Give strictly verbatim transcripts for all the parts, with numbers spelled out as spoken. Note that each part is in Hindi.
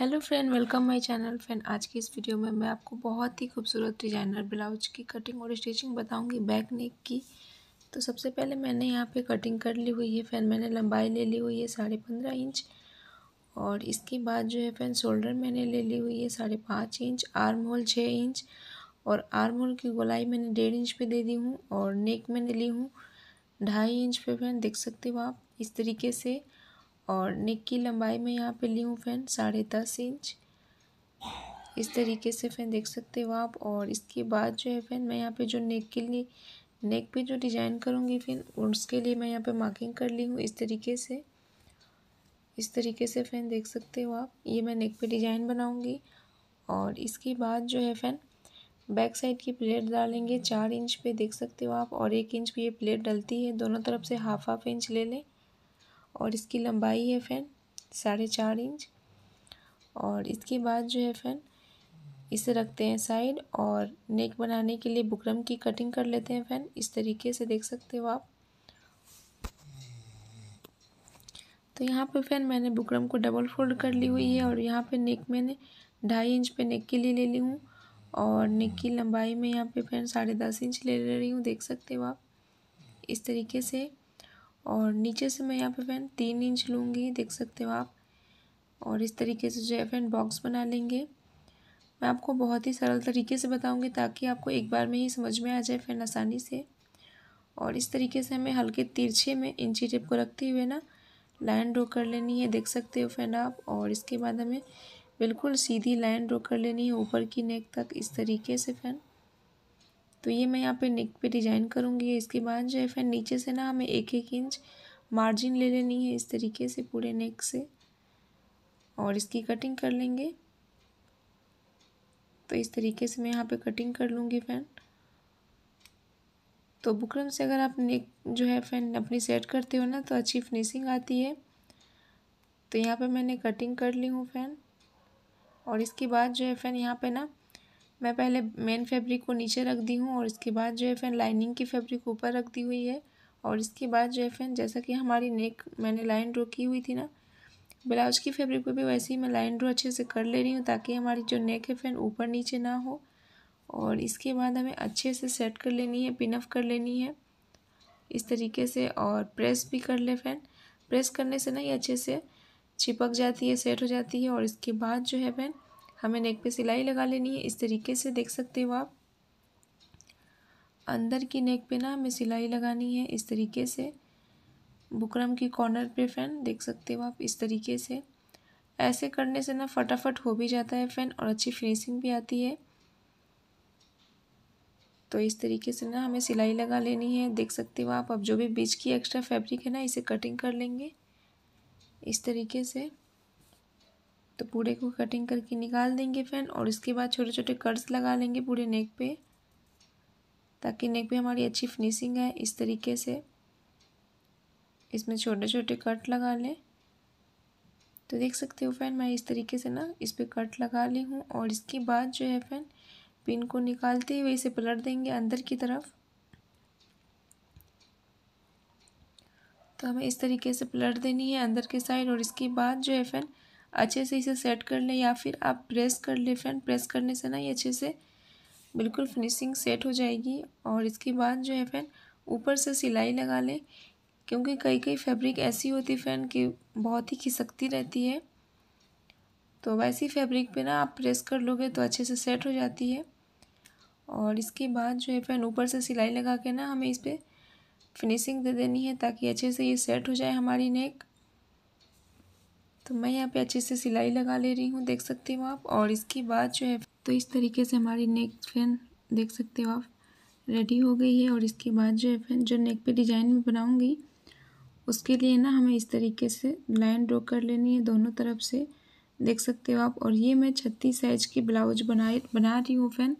Hello friend, welcome my channel. Friend, आज की इस वीडियो में मैं आपको बहुत ही खूबसूरत डिजाइनर ब्लाउज की कटिंग और स्टिचिंग बताऊंगी बैक नेक की। तो सबसे पहले मैंने यहाँ पे कटिंग कर ली हुई है। फ्रेंड, मैंने लंबाई ले ली हुई है साढ़े पंद्रह इंच और इसके बाद जो है फ्रेंड शोल्डर मैंने ले ली हुई है साढ़े पाँच इंच, आर्म होल छः इंच और आर्म होल की गोलाई मैंने डेढ़ इंच पे दे दी हूँ और नेक मैंने ली हूँ ढाई इंच पे। फ्रेंड, देख सकते हो आप इस तरीके से। और नेक की लंबाई में यहाँ पे ली हूँ फ्रेंड साढ़े दस इंच, इस तरीके से फ्रेंड देख सकते हो आप। और इसके बाद जो है फ्रेंड मैं यहाँ पे जो नेक के लिए नेक पे जो डिज़ाइन करूँगी फ्रेंड उसके लिए मैं यहाँ पे मार्किंग कर ली हूँ इस तरीके से। इस तरीके से फ्रेंड देख सकते हो आप, ये मैं नेक पे डिज़ाइन बनाऊँगी। और इसके बाद जो है फ्रेंड बैक साइड की प्लेट डालेंगे चार इंच पे, देख सकते हो आप। और एक इंच पे ये प्लेट डलती है, दोनों तरफ से हाफ हाफ इंच ले लें। और इसकी लंबाई है फ्रेंड साढ़े चार इंच। और इसके बाद जो है फ्रेंड इसे रखते हैं साइड और नेक बनाने के लिए बुकरम की कटिंग कर लेते हैं फ्रेंड, इस तरीके से देख सकते हो आप। तो यहाँ पे फ्रेंड मैंने बुकरम को डबल फोल्ड कर ली हुई है और यहाँ पे नेक मैंने ढाई इंच पे नेक के लिए ले ली हूँ और नेक की लंबाई में यहाँ पे फ्रेंड साढ़े दस इंच ले ले रही हूँ, देख सकते हो आप इस तरीके से। और नीचे से मैं यहाँ पे फ्रेंड तीन इंच लूँगी, देख सकते हो आप। और इस तरीके से जो है फ्रेंड बॉक्स बना लेंगे। मैं आपको बहुत ही सरल तरीके से बताऊँगी ताकि आपको एक बार में ही समझ में आ जाए फ्रेंड आसानी से। और इस तरीके से हमें हल्के तिरछे में इंची टेप को रखते हुए ना लाइन ड्रॉ कर लेनी है, देख सकते हो फ्रेंड आप। और इसके बाद हमें बिल्कुल सीधी लाइन ड्रॉ कर लेनी है ऊपर की नेक तक, इस तरीके से फ्रेंड। तो ये मैं यहाँ पे नेक पे डिज़ाइन करूँगी। इसके बाद जो है फिर नीचे से ना हमें एक एक इंच मार्जिन ले लेनी है इस तरीके से पूरे नेक से और इसकी कटिंग कर लेंगे। तो इस तरीके से मैं यहाँ पे कटिंग कर लूँगी फ्रेंड। तो बुकरम से अगर आप नेक जो है फ्रेंड अपनी सेट करते हो ना तो अच्छी फिनिशिंग आती है। तो यहाँ पर मैंने कटिंग कर ली हूँ फ्रेंड। और इसके बाद जो है फ्रेंड यहाँ पर ना मैं पहले मेन फैब्रिक को नीचे रख दी हूँ और इसके बाद जो है फ्रेंड लाइनिंग की फैब्रिक ऊपर रख दी हुई है। और इसके बाद जो है फ्रेंड जैसा कि हमारी नेक मैंने लाइन ड्रॉ की हुई थी ना ब्लाउज की फैब्रिक पे भी, वैसे ही मैं लाइन ड्रॉ अच्छे से कर ले रही हूँ ताकि हमारी जो नेक है फ्रेंड ऊपर नीचे ना हो। और इसके बाद हमें अच्छे से सेट कर लेनी है, पिनअप कर लेनी है इस तरीके से। और प्रेस भी कर ले फ्रेंड, प्रेस करने से ना ये अच्छे से चिपक जाती है, सेट हो जाती है। और इसके बाद जो है फ्रेंड हमें नेक पे सिलाई लगा लेनी है इस तरीके से, देख सकते हो आप। अंदर की नेक पे ना हमें सिलाई लगानी है इस तरीके से बुकरम की कॉर्नर पे फ्रेंड, देख सकते हो आप इस तरीके से। ऐसे करने से ना फटाफट हो भी जाता है फ्रेंड और अच्छी फिनिशिंग भी आती है। तो इस तरीके से ना हमें सिलाई लगा लेनी है, देख सकते हो आप। अब जो भी बीच की एक्स्ट्रा फैब्रिक है ना इसे कटिंग कर लेंगे इस तरीके से। तो पूरे को कटिंग करके निकाल देंगे फ्रेंड और इसके बाद छोटे छोटे कर्व्स लगा लेंगे पूरे नेक पे ताकि नेक पे हमारी अच्छी फिनिशिंग आए इस तरीके से। इसमें छोटे छोटे कट लगा लें, तो देख सकते हो फ्रेंड मैं इस तरीके से ना इस पे कट लगा ली हूँ। और इसके बाद जो है फ्रेंड पिन को निकालते हुए इसे पलट देंगे अंदर की तरफ। तो हमें इस तरीके से पलट देनी है अंदर के साइड। और इसके बाद जो है फ्रेंड अच्छे से इसे सेट कर ले या फिर आप प्रेस कर ले फ्रेंड, प्रेस करने से ना ये अच्छे से बिल्कुल फिनिशिंग सेट हो जाएगी। और इसके बाद जो है फ्रेंड ऊपर से सिलाई लगा ले क्योंकि कई कई फैब्रिक ऐसी होती है फ्रेंड कि बहुत ही खिसकती रहती है। तो वैसी फैब्रिक पे ना आप प्रेस कर लोगे तो अच्छे से सेट हो जाती है। और इसके बाद जो है फ्रेंड ऊपर से सिलाई लगा के ना हमें इस पर फिनिशिंग दे देनी है ताकि अच्छे से ये सेट हो जाए हमारी नेक। तो मैं यहाँ पे अच्छे से सिलाई लगा ले रही हूँ, देख सकते हो आप। और इसके बाद जो है तो इस तरीके से हमारी नेक फ्रेंड देख सकते हो आप रेडी हो गई है। और इसके बाद जो है फ्रेंड जो नेक पे डिज़ाइन में बनाऊँगी उसके लिए ना हमें इस तरीके से लाइन ड्रॉ कर लेनी है दोनों तरफ से, देख सकते हो आप। और ये मैं छत्तीस साइज की ब्लाउज बनाए बना रही हूँ फ्रेंड।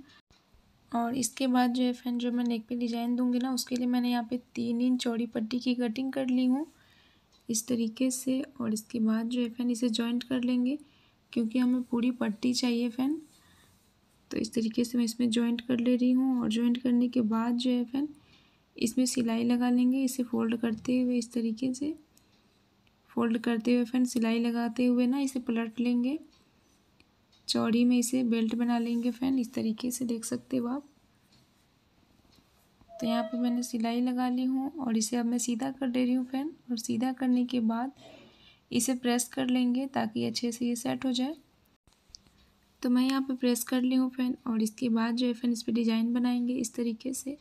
और इसके बाद जो है फ्रेंड जो मैं नेक पे डिज़ाइन दूँगी ना उसके लिए मैंने यहाँ पर तीन इंच चौड़ी पट्टी की कटिंग कर ली हूँ इस तरीके से। और इसके बाद जो है फैन इसे जॉइंट कर लेंगे क्योंकि हमें पूरी पट्टी चाहिए फैन। तो इस तरीके से मैं इसमें जॉइंट कर ले रही हूँ। और जॉइंट करने के बाद जो है फैन इसमें सिलाई लगा लेंगे इसे फोल्ड करते हुए इस तरीके से। फोल्ड करते हुए फैन सिलाई लगाते हुए ना इसे पलट लेंगे चौड़ी में इसे बेल्ट बना लेंगे फ्रेंड। इस तरीके से देख सकते हो आप। तो यहाँ पे मैंने सिलाई लगा ली हूँ और इसे अब मैं सीधा कर दे रही हूँ फ्रेंड। और सीधा करने के बाद इसे प्रेस कर लेंगे ताकि अच्छे से ये सेट हो जाए। तो मैं यहाँ पे प्रेस कर ली हूँ फ्रेंड। और इसके बाद जो है फ्रेंड इस पर डिज़ाइन बनाएंगे। इस तरीके से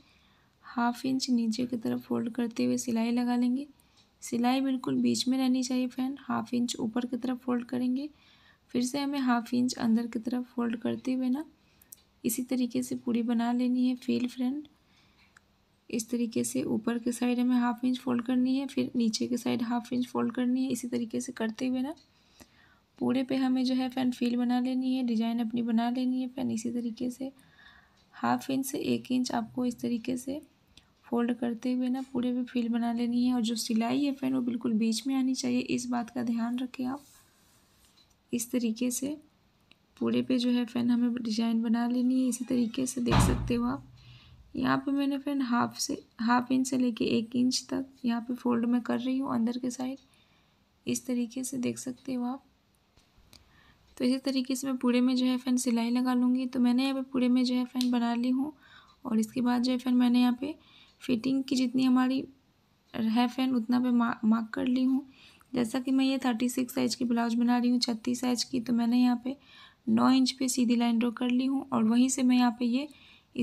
हाफ इंच नीचे की तरफ फोल्ड करते हुए सिलाई लगा लेंगे। सिलाई बिल्कुल बीच में रहनी चाहिए फ्रेंड। हाफ इंच ऊपर की तरफ फोल्ड करेंगे, फिर से हमें हाफ इंच अंदर की तरफ फोल्ड करते हुए ना इसी तरीके से पूरी बना लेनी है फील फ्रेंड। इस तरीके से ऊपर के साइड हमें हाफ इंच फोल्ड करनी है, फिर नीचे के साइड हाफ इंच फोल्ड करनी है। इसी तरीके से करते हुए ना पूरे पे हमें जो है फ्रेंड फील बना लेनी है, डिज़ाइन अपनी बना लेनी है फ्रेंड। इसी तरीके से हाफ इंच से एक इंच आपको इस तरीके से फोल्ड करते हुए ना पूरे पे फील बना लेनी है। और जो सिलाई है फ्रेंड वो बिल्कुल बीच में आनी चाहिए, इस बात का ध्यान रखें आप। इस तरीके से पूरे पे जो है फ्रेंड हमें डिज़ाइन बना लेनी है। इसी तरीके से देख सकते हो आप। यहाँ पे मैंने फ्रेंड हाफ से हाफ इंच से लेके एक इंच तक यहाँ पे फोल्ड में कर रही हूँ अंदर के साइड। इस तरीके से देख सकते हो आप। तो इसी तरीके से मैं पूरे में जो है फ्रेंड सिलाई लगा लूँगी। तो मैंने यहाँ पे पूरे में जो है फ्रेंड बना ली हूँ। और इसके बाद जो है फ्रेंड मैंने यहाँ पे फिटिंग की जितनी हमारी है फ्रेंड उतना पे मार्क कर ली हूँ। जैसा कि मैं ये थर्टी सिक्स साइज़ की ब्लाउज बना रही हूँ छत्तीस साइज़ की, तो मैंने यहाँ पे नौ इंच पे सीधी लाइन ड्रॉ कर ली हूँ। और वहीं से मैं यहाँ पे ये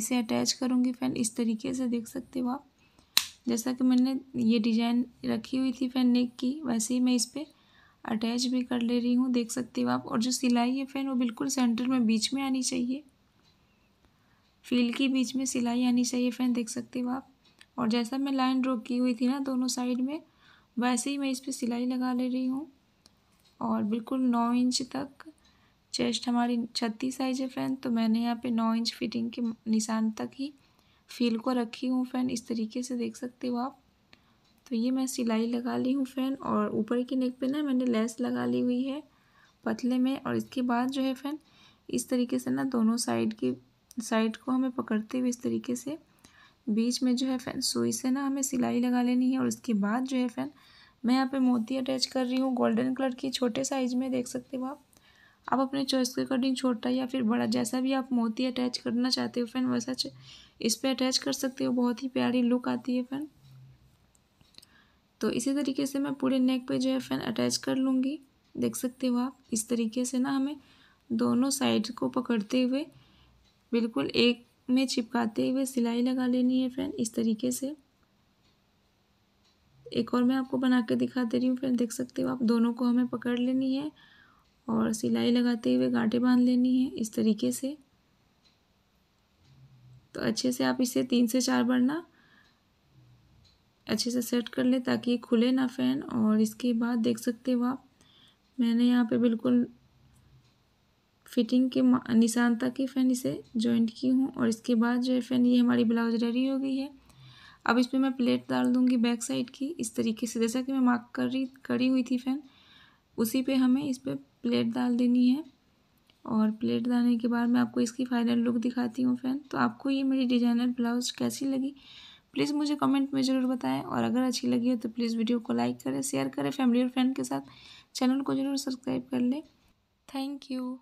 इसे अटैच करूँगी फ्रेंड। इस तरीके से देख सकते हो आप। जैसा कि मैंने ये डिज़ाइन रखी हुई थी फ्रेंड नेक की, वैसे ही मैं इस पर अटैच भी कर ले रही हूँ, देख सकते हो आप। और जो सिलाई है फ्रेंड वो बिल्कुल सेंटर में बीच में आनी चाहिए, फील के बीच में सिलाई आनी चाहिए फ्रेंड, देख सकते हो आप। और जैसा मैं लाइन ड्रॉ की हुई थी ना दोनों साइड में, वैसे ही मैं इस पर सिलाई लगा ले रही हूँ। और बिल्कुल नौ इंच तक, चेस्ट हमारी छत्तीस साइज है फ्रेंड, तो मैंने यहाँ पे नौ इंच फिटिंग के निशान तक ही फील को रखी हूँ फ्रेंड। इस तरीके से देख सकते हो आप। तो ये मैं सिलाई लगा ली हूँ फ्रेंड। और ऊपर की नेक पे ना मैंने लेस लगा ली हुई है पतले में। और इसके बाद जो है फ्रेंड इस तरीके से ना दोनों साइड की साइड को हमें पकड़ते हुए इस तरीके से बीच में जो है फ्रेंड सुई से ना हमें सिलाई लगा लेनी है। और इसके बाद जो है फ्रेंड मैं यहाँ पे मोती अटैच कर रही हूँ गोल्डन कलर की छोटे साइज में, देख सकते हो आप। आप अपने चॉइस के अकॉर्डिंग छोटा या फिर बड़ा, जैसा भी आप मोती अटैच करना चाहते हो फ्रेंड वैसा इस पर अटैच कर सकते हो। बहुत ही प्यारी लुक आती है फ्रेंड। तो इसी तरीके से मैं पूरे नेक पे जो है फ्रेंड अटैच कर लूँगी, देख सकते हो आप। इस तरीके से ना हमें दोनों साइड को पकड़ते हुए बिल्कुल एक में चिपकाते हुए सिलाई लगा लेनी है फ्रेंड। इस तरीके से एक और मैं आपको बना के दिखा दे रही हूँ फ्रेंड, देख सकते हो आप। दोनों को हमें पकड़ लेनी है और सिलाई लगाते हुए गांठें बांध लेनी है इस तरीके से। तो अच्छे से आप इसे तीन से चार बार ना अच्छे से सेट कर ले ताकि ये खुले ना फ्रेंड। और इसके बाद देख सकते हो आप मैंने यहाँ पे बिल्कुल फिटिंग के निशान तक ही फ्रेंड इसे जॉइंट की हूँ। और इसके बाद जो है फ्रेंड ये हमारी ब्लाउज रेडी हो गई है। अब इस पर मैं प्लेट डाल दूँगी बैक साइड की। इस तरीके से जैसा कि मैं मार्क कर रही करी हुई थी फ्रेंड उसी पे हमें इस पर प्लेट डाल देनी है। और प्लेट डालने के बाद मैं आपको इसकी फाइनल लुक दिखाती हूँ फ्रेंड। तो आपको ये मेरी डिज़ाइनर ब्लाउज कैसी लगी प्लीज़ मुझे कमेंट में ज़रूर बताएं। और अगर अच्छी लगी हो तो प्लीज़ वीडियो को लाइक करें, शेयर करें, फैमिली और फ्रेंड के साथ चैनल को ज़रूर सब्सक्राइब कर लें। Thank you.